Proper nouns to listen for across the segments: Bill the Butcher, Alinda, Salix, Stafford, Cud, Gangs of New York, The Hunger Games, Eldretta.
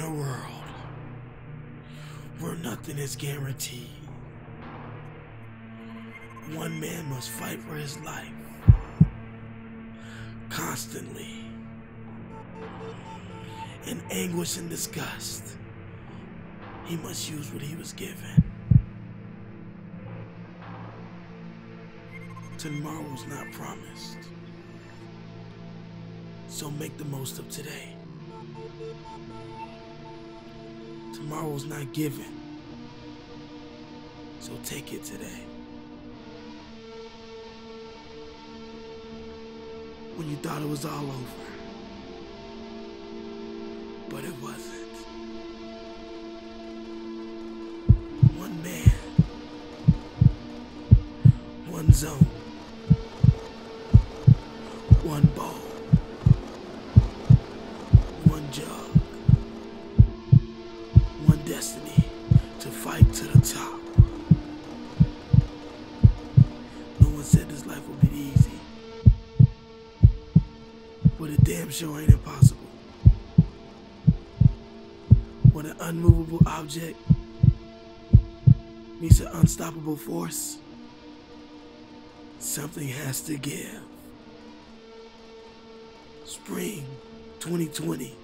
in a world where nothing is guaranteed, one man must fight for his life constantly in anguish and disgust. He must use what he was given. Tomorrow's not promised, so make the most of today. Tomorrow's not given, so take it today. When you thought it was all over, but it wasn't. One man, one zone, one ball, one jug, one destiny to fight to the top. No one said this life would be easy, but it damn sure ain't impossible. When an unmovable object meets an unstoppable force, something has to give. Spring 2020.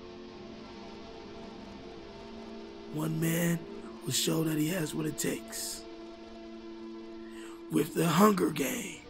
One man will show that he has what it takes with The Hunger Games.